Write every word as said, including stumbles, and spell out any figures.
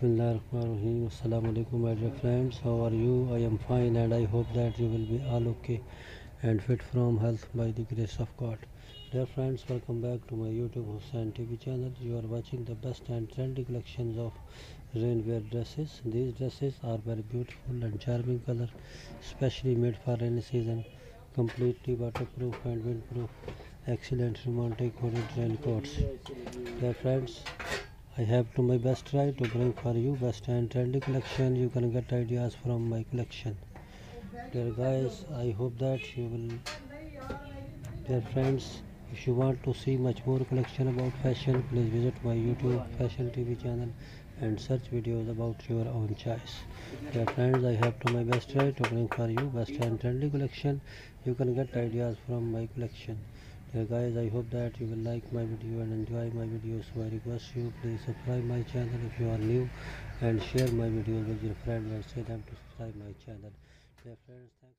Bismillahirrahmanirrahim. Assalamu alaikum my dear friends, how are you? I am fine and I hope that you will be all okay and fit from health by the grace of God. Dear friends, welcome back to my YouTube Hussain T V channel. You are watching the best and trendy collections of rainwear dresses. These dresses are very beautiful and charming color, especially made for rainy season, completely waterproof and windproof, excellent romantic hooded raincoats. Dear friends, I have to my best try to bring for you best and trendy collection. You can get ideas from my collection. Dear guys, I hope that you will. Dear friends, if you want to see much more collection about fashion, please visit my YouTube Fashion T V channel and search videos about your own choice. Dear friends, I have to my best try to bring for you best and trendy collection. You can get ideas from my collection. Dear guys, I hope that you will like my video and enjoy my videos. So I request you, please subscribe my channel if you are new and share my videos with your friends and say them to subscribe my channel. Dear friends, thanks.